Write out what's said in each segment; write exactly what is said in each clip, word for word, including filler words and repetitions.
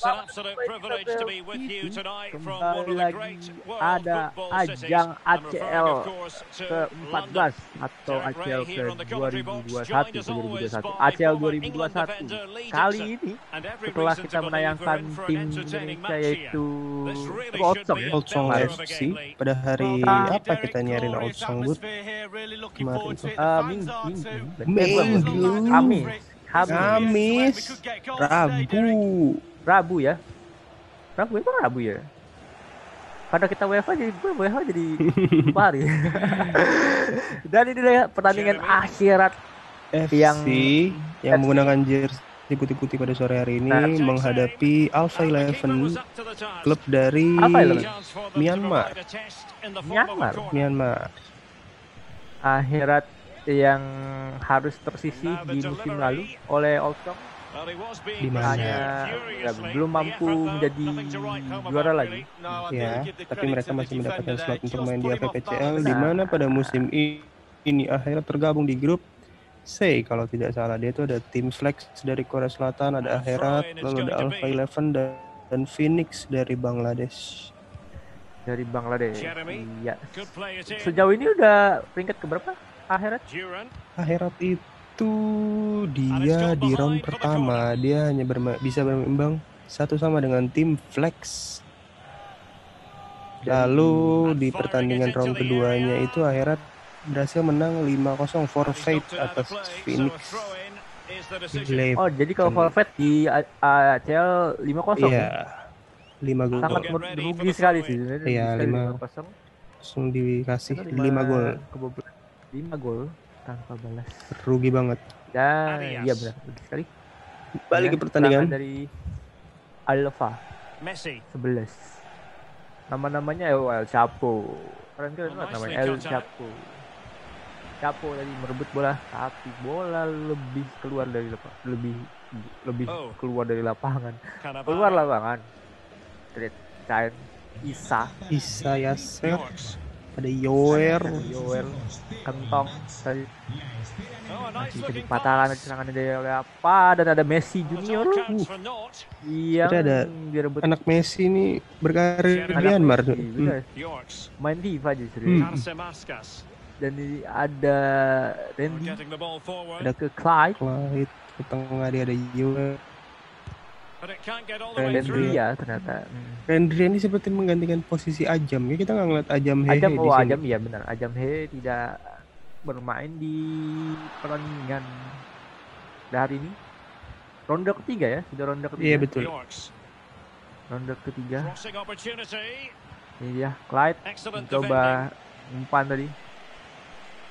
Kembali lagi ada ajang A C L ke empat belas atau A C L ke dua ribu dua puluh satu. A C L dua ribu dua puluh satu kali ini setelah kita menayangkan tim Indonesia yaitu Old Song F C pada hari apa kita nyariin Old Song Good kemarin minggu minggu Kamis Kamis Rabu Rabu ya Rabu emang Rabu ya karena kita W F A jadi W F A jadi pari dan ini dia pertandingan Akherat F C yang, yang menggunakan jersey putih-putih pada sore hari ini nah, menghadapi Alpha sebelas, klub dari Myanmar. Myanmar, Myanmar. Akherat yang harus tersisih di musim lalu oleh Old Song, di mana ya, belum mampu menjadi juara lagi. Ya, tapi mereka masih mendapatkan slot untuk main di A P P C L, nah, di mana pada musim ini Akherat tergabung di grup C kalau tidak salah. Dia itu ada tim Flex dari Korea Selatan, ada Akherat, lalu ada Alpha sebelas dan, dan Phoenix dari Bangladesh. Dari Bangladesh. Iya. Sejauh ini udah peringkat ke berapa Akherat? Akherat itu dia di round pertama dia hanya berma bisa berimbang satu sama dengan tim Flex. Lalu di pertandingan round keduanya itu Akherat berhasil menang lima kosong forfeit atas Phoenix. Oh, jadi kalau forfeit di A C L lima kosong. Iya. lima gol. Sangat rugi sekali sih. Iya, lima kosong. Langsung dikasih lima gol. lima gol tanpa balas. Rugi banget. Dan iya benar, rugi sekali. Balik ke pertandingan dari Alpha Messi sebelas. Nama-namanya El Chapo. Keren-keren banget namanya El Chapo. Chapo tadi merebut bola, tapi bola lebih keluar dari lepa, lebih lebih keluar dari lapangan. Keluar lapangan. Terkait Isa, Isa Yaser, ada Yoer, Yoer kentong tadi. Jadi patahan serangannya dari apa? Dan ada Messi Junior. Uh, iya. Ada direbut. Anak Messi ini berkarir di Myanmar. Hmm. Main di Fajar hmm. Dan ini ada Randy, ada ke Clyde, Clyde ke tengah dia ada Yoer. Rendri ya ternyata. Rendri ini seperti menggantikan posisi Ajam. Ya kita nggak ngeliat Ajam Hehe. Ajam oh Ajam ya benar. Ajam Hehe tidak bermain di pertandingan hari ini. Ronde ketiga ya sudah ronde ketiga. Iya betul. Ronde ketiga. Ini dia Clyde coba umpan tadi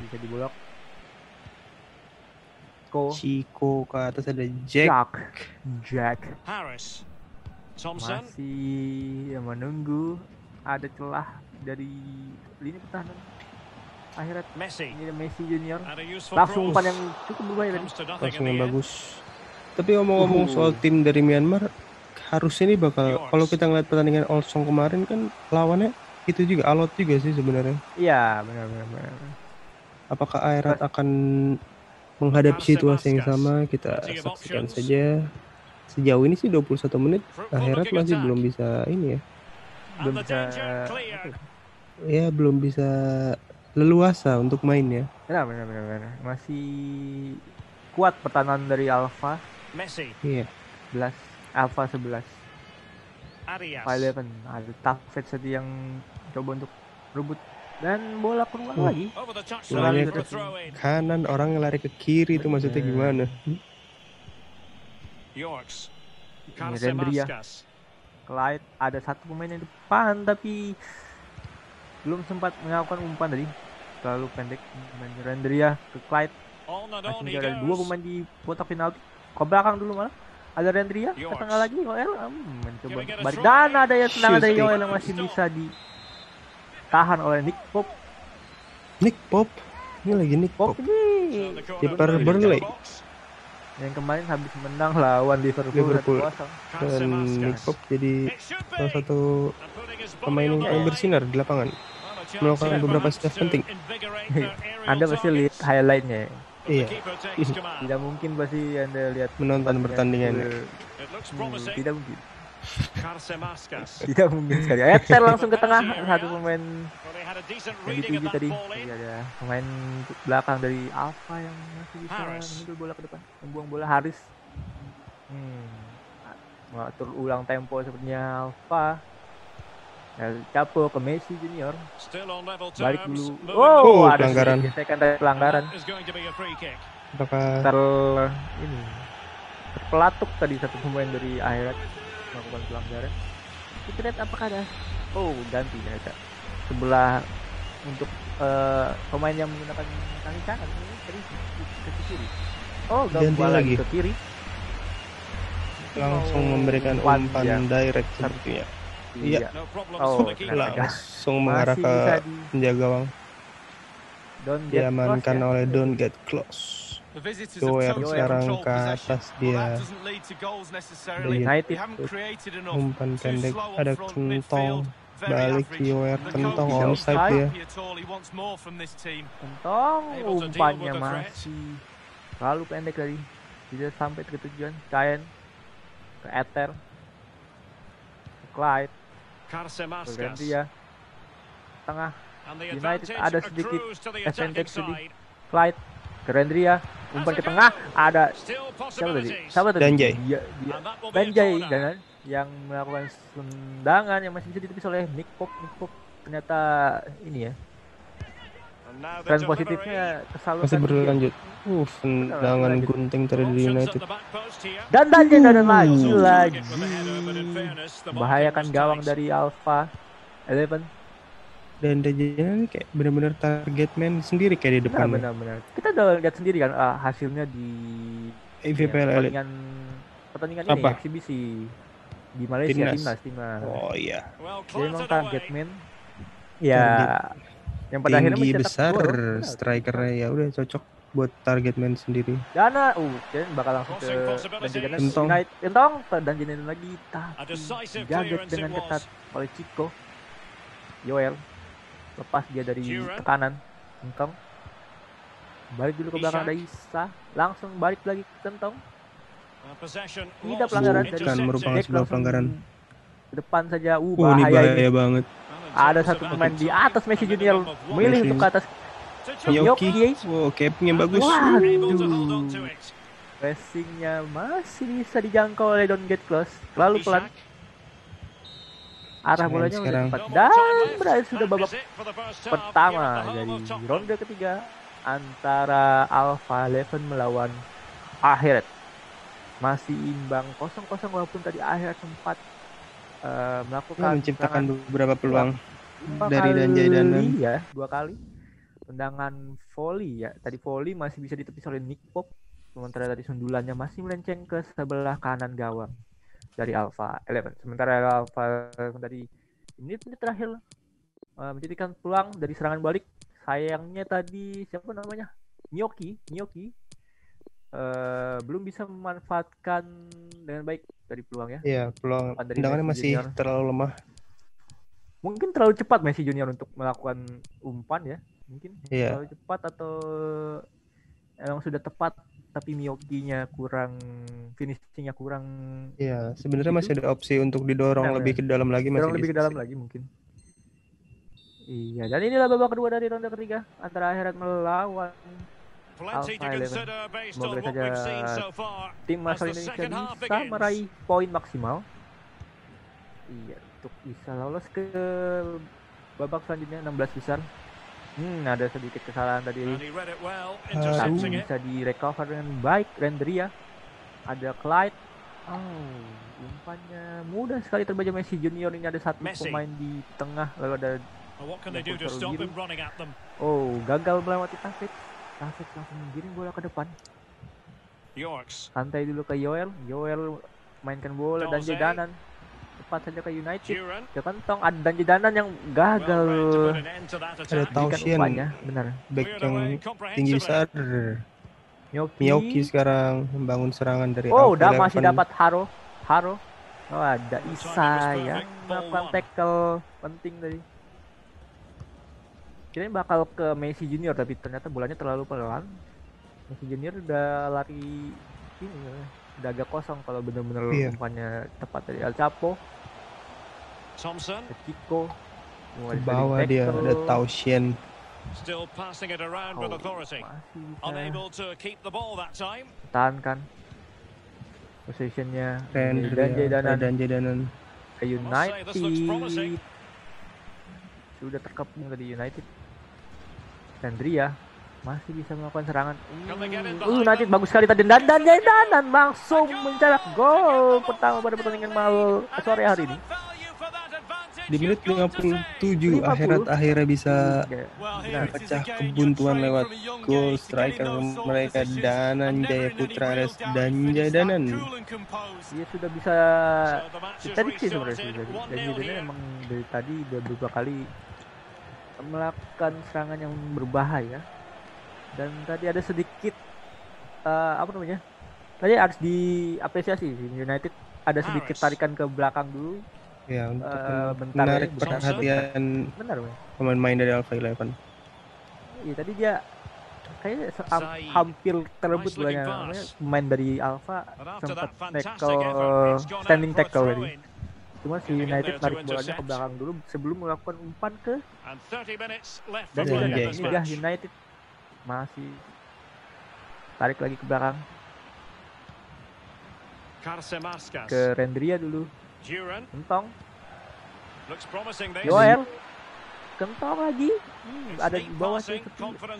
bisa diblok. Chico ke atas ada Jack. Jack, Jack. Harris, Thompson masih menunggu ada celah dari lini pertahanan Akherat. Messi, ini ada Messi Junior. Langsung umpan yang cukup berbahaya tadi. Langsung yang bagus. Tapi ngomong-ngomong soal tim dari Myanmar, harusnya ini bakal kalau kita ngeliat pertandingan Old Song kemarin kan lawannya itu juga alot juga sih sebenarnya. Iya benar-benar. Apakah Akherat akan menghadapi situasi yang sama, kita saksikan saja. Sejauh ini sih dua puluh satu menit, Akherat masih belum bisa ini ya. Belum bisa, ya belum bisa leluasa untuk main ya. Benar, benar, benar. Masih kuat pertahanan dari Alpha. Messi. Iya. sebelas, Alpha sebelas. Arias. sebelas, ada Tafet tadi yang coba untuk rebut. Dan bola keluar oh. lagi. Lari ke kanan, orang lari ke kiri itu maksudnya gimana? Yorks. Hmm? Rendria. Clyde ada satu pemain yang depan tapi belum sempat melakukan umpan tadi. Terlalu pendek pemain Rendria ke Clyde. Masih ada dua pemain di kotak penalti. Ke belakang dulu malah. Ada Rendria ke tengah lagi Yoel hmm, mencoba balik. Dan ada yang tenang ada Yoel yang masih bisa di tahan oleh Nick Pope. Nick Pope, ini lagi Nick Pope ini. Liverpool yang kemarin habis menang lawan Liverpool satu kosong. Dan Nick Pope jadi salah satu pemain yang paling bersinar di lapangan, melakukan beberapa save penting. Anda pasti lihat highlightnya. Iya. Tidak mungkin pasti Anda lihat menonton pertandingannya. Tidak mungkin. Tidak mungkin sekali. Eter langsung ke tengah satu pemain yang dituju tadi. Jadi ada pemain belakang dari Alpha yang masih bisa mengambil bola ke depan, membuang bola. Haris hmm. mengatur ulang tempo sepertinya Alpha. El Chapo ke Messi Junior, balik dulu. Oh, oh, ada pelanggaran. Gesekan dari pelanggaran. Ter ini terpelatuk tadi satu pemain dari Akherat melakukan pelanggaran. Kita lihat apakah ada. Oh, ganti ternyata. Sebelah untuk uh, pemain yang menggunakan kaki kanan tadi ke kiri. Oh, gol lagi ke kiri. Langsung memberikan umpan ya. Direct sepertinya. Iya, oh, langsung mengarah ke penjaga gawang. Diamankan close, oleh ya. Don't Get Close. Doer sekarang ke atas dia. United umpan pendek, ada kentong, balik Doer, kentong onside dia. Kentong umpannya masih terlalu pendek tadi, tidak sampai ke tujuan. Kain ke Ether, Clyde. Berganti ya. Tengah United ada sedikit advantage sedikit. Clyde ke Rendria, umpan ke tengah, ada siapa tadi? Siapa tadi? Danjay. Ya, ya. Danjay dan yang melakukan tendangan yang masih bisa ditepis oleh Nick Pope. Nick Pope ternyata ini ya. Tren positifnya kesalurkan. Masih berlanjut. Uh, tendangan gunting dari United. Dan Danjay dan lagi lagi. Membahayakan gawang dari Alpha Eleven. Dan Danjay kayak benar-benar target man sendiri kayak di depan. Benar-benar. Kita udah lihat sendiri kan uh, hasilnya di A P P C L ya, pertandingan pertandingan ini eksibisi di Malaysia timnas. timnas. Oh iya. Dia memang target man. Ya. Target. Yang pada tinggi akhirnya besar strikernya ya udah cocok buat target man sendiri. Dana, uh, dan bakal langsung ke Kentong. Kentong dan Jenin lagi tapi dijaga dengan ketat oleh Chico. Yoel lepas dia dari ke kanan. Kentong balik dulu ke belakang ada Isa, langsung balik lagi ke Kentong. Tidak pelanggaran dari merupakan sebuah pelanggaran. Depan saja, uh, bahaya ini banget. Ada satu pemain di atas Messi Junior memilih untuk ke atas Yoki. Wow, capnya bagus. Waduh. Pressingnya masih bisa dijangkau oleh Don't Get Close. Terlalu pelan. Arah bolanya udah cepat. Dan berarti sudah babak pertama dari ronde ketiga antara Alpha Eleven melawan Akherat. Masih imbang kosong kosong walaupun tadi Akherat sempat Uh, melakukan menciptakan beberapa peluang dari Danjay dan ya dua kali tendangan volley ya. Tadi volley masih bisa ditepis oleh Nick Pope, sementara tadi sundulannya masih melenceng ke sebelah kanan gawang dari Alpha Eleven. Sementara Alpha tadi menit menit terakhir uh, menciptakan peluang dari serangan balik. Sayangnya tadi siapa namanya Nyoki Nyoki Uh, belum bisa memanfaatkan dengan baik dari peluang ya. Iya, peluang tendangannya masih Junior terlalu lemah. Mungkin terlalu cepat Messi Junior untuk melakukan umpan ya. Mungkin yeah. terlalu cepat atau emang sudah tepat tapi Miyoki-nya kurang, finishing-nya kurang. Iya, yeah, sebenarnya masih ada opsi untuk didorong nah, lebih ke dalam lagi masih. Didorong lebih ke dalam lagi mungkin. Iya, dan inilah babak kedua dari ronde ketiga antara Akherat melawan Alpha Eleven. Semoga saja tim asal Indonesia bisa meraih poin maksimal. Iya, untuk bisa lolos ke babak selanjutnya enam belas besar. Hmm, ada sedikit kesalahan tadi. Tapi bisa direcover dengan baik Rendria. Ada Clyde. Oh, umpannya mudah sekali terbaca Messi Junior. Ini ada satu pemain di tengah lalu ada Oh, gagal melewati Taufik. Taufik langsung menggiring bola ke depan. Santai dulu ke Yoel. Yoel mainkan bola dan Jedanan. Cepat saja ke United. Ke Kentong ada dan Jedanan yang gagal. Ada Tausien. Benar. Back yang tinggi besar. Nyoki. Nyoki sekarang membangun serangan dari Oh, udah masih dapat Haro. Haro. Oh, ada Isa ya. Melakukan tackle penting tadi. Kirain bakal ke Messi Junior tapi ternyata bolanya terlalu pelan. Messi Junior udah lari ini daga kosong kalau benar-benar yeah. umpannya tepat dari El Chapo. Thompson, Kiko, bawa dia ada Tauschen. Still passing it around with authority. Unable to keep the ball that time. Tahankan posisinya dan Jadanan dan Jadanan United. Sudah terkepung dari United. Sandria masih bisa melakukan serangan. Uh, United bagus sekali tadi dan dan Jadanan langsung mencetak gol pertama pada pertandingan malam sore hari ini. Di menit lima puluh tujuh Akherat akhirnya bisa memecah kebuntuan lewat gol striker mereka Danan Jaya Putra Res dan Jadanan. Dia sudah bisa tadi sih sebenarnya dan dia memang dari tadi udah beberapa kali melakukan serangan yang berbahaya dan tadi ada sedikit uh, apa namanya tadi harus diapresiasi United ada sedikit tarikan ke belakang dulu. Ya, untuk uh, bentar menarik ya, perhatian pemain-pemain dari Alpha sebelas. Iya, tadi dia kayaknya hampir terebut bolanya. Pemain dari Alpha sempat tackle, standing tackle tadi. Cuma si United tarik bolanya ke belakang dulu sebelum melakukan umpan ke dan ini sudah United masih tarik lagi ke belakang ke Rendria dulu. Kentong Joel kentong lagi hmm, ada di bawah sih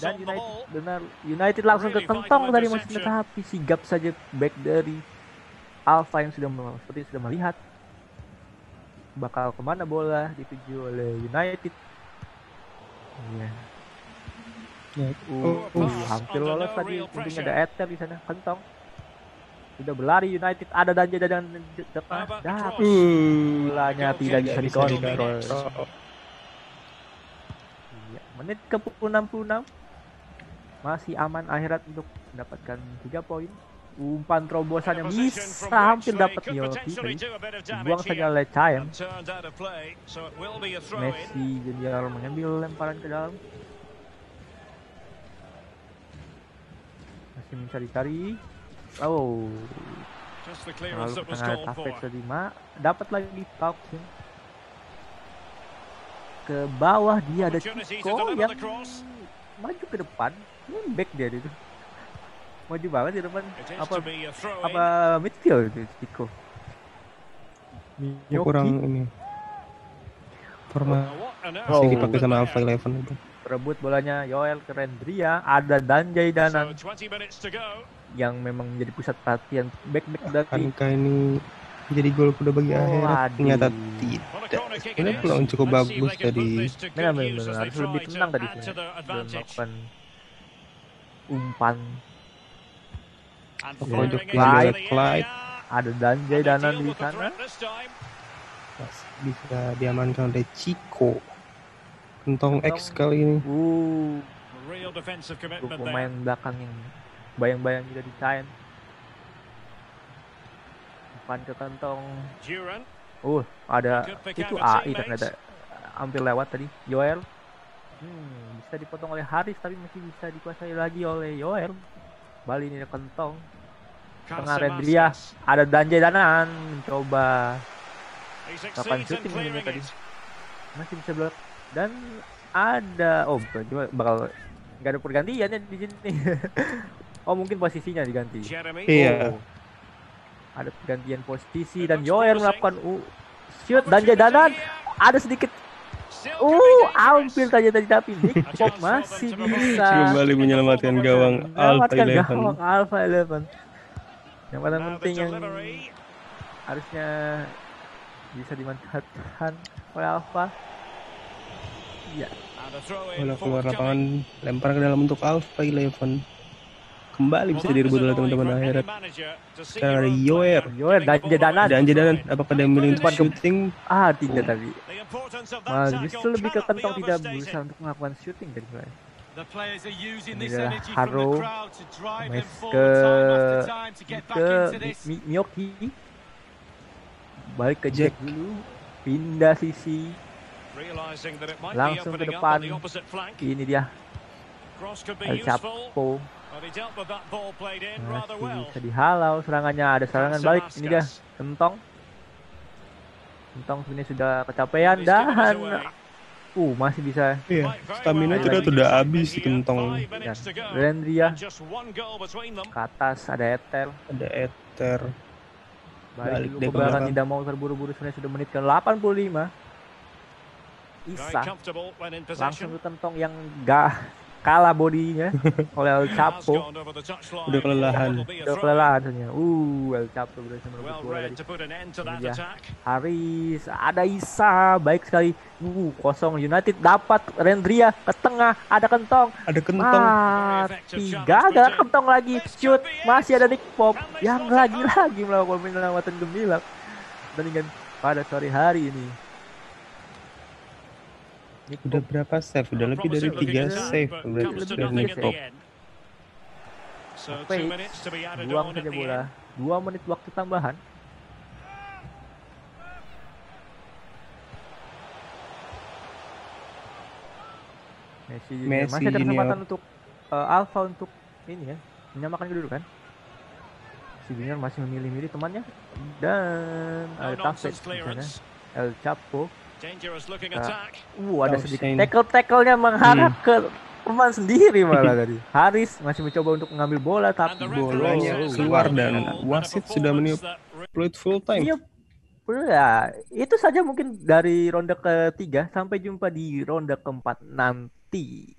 dan United benar United langsung ke kentong tadi masih tetapi sigap saja back dari Alpha yang sudah seperti sudah melihat bakal kemana bola dituju oleh United ya yeah. uh, uh, hampir lolos tadi untungnya ada Ether di sana kentong sudah berlari United ada danja dan depan dah bolanya tidak bisa dikontrol. Iya, menit ke enam puluh enam masih aman Akherat untuk mendapatkan tiga poin. Umpan terobosan yang bisa hampir dapat nih. Buang saja oleh Chaim. Messi Junior mengambil lemparan ke dalam. Masih mencari-cari. Oh, lalu tengah tafet kelima, dapat lagi Tauschen ke bawah dia ada Chico yang maju ke depan, ini back dia itu maju banget di depan apa apa midfield itu Chico. Ini kurang ini format oh. Masih dipakai sama Alpha sebelas itu. Rebut bolanya Yoel ke Rendria, ada Danjay Danan yang memang menjadi pusat perhatian back-back dari angka ini menjadi gol kuda bagi Akherat ternyata tidak ini peluang cukup bagus tadi benar benar harus lebih tenang tadi dan melakukan umpan pojok kiri Clyde ada Danjay Danan di sana bisa diamankan oleh Chico Kentong X kali ini. Uh, pemain belakang yang bayang-bayang juga dicain. Umpan ke kantong. Uh, ada itu A I ternyata hampir lewat tadi. Yoel. Hmm, bisa dipotong oleh Haris tapi masih bisa dikuasai lagi oleh Yoel. Bali ini ada kantong. Tengah Rendria ada Danjay Danan mencoba. Kapan syuting ini tadi? Masih bisa blok. Dan ada oh cuma bakal nggak ada pergantiannya di sini. Oh mungkin posisinya diganti. Iya. Oh, ada pergantian posisi dan Yoel melakukan u uh, shoot dan Jadanan ada sedikit. Uh, hampir saja tadi tapi Nick Pope masih bisa kembali menyelamatkan gawang Alpha sebelas. Gawang Alpha sebelas. Yang paling penting yang harusnya bisa dimanfaatkan oleh Alpha. Ya. Bola keluar lapangan, lempar ke dalam untuk Alpha sebelas. Kembali bisa direbut oleh teman-teman Akherat. Sekarang Yoer, Yoer dan Jedanan, dan Jedanan. Apakah dia memilih untuk shooting? Ah, tidak oh. Tadi. Nah, justru lebih ke kentong tidak berusaha untuk melakukan shooting dari mulai. Ada Haro, Meske, ke Miyoki, balik ke Jack dulu, pindah sisi. Langsung ke depan. Ini dia El Chapo Masih bisa dihalau serangannya, ada serangan balik. Ini dia Entong. Entong ini sudah kecapean dan uh masih bisa. Iya, stamina itu sudah habis si Entong. Rendria ke atas, ada Eter, ada Eter. Balik dulu ke belakang, tidak mau terburu-buru, sebenarnya sudah menit ke delapan puluh lima. Isa langsung ditentong yang gak kalah bodinya oleh El Chapo. Udah kelelahan, udah kelelahan sebenarnya. Uh, El Chapo berhasil merebut bola dari Haris. Ada Isa, baik sekali. Uh, kosong United dapat Rendria ke tengah. Ada Kentong, ada Kentong. Tiga, ada Kentong lagi. Shoot, masih ada Nick Pope yang lagi-lagi melakukan penyelamatan gemilang pertandingan pada sore hari ini. Udah berapa save? Udah lebih dari tiga save dari Nick Pope. Buang saja bola. Dua menit waktu tambahan. Messi Junior. Masih ada kesempatan untuk uh, Alpha untuk ini ya, menyamakan kedudukan. Messi Junior masih memilih-milih temannya dan ada tackle di sana. El Chapo. Nah, uh, ada sedikit tackle-tacklenya mengharap hmm. ke teman sendiri malah tadi. Haris masih mencoba untuk mengambil bola tapi bolanya oh, keluar dan wasit sudah meniup peluit full time. Iya, itu saja mungkin dari ronde ketiga. Sampai jumpa di ronde keempat nanti.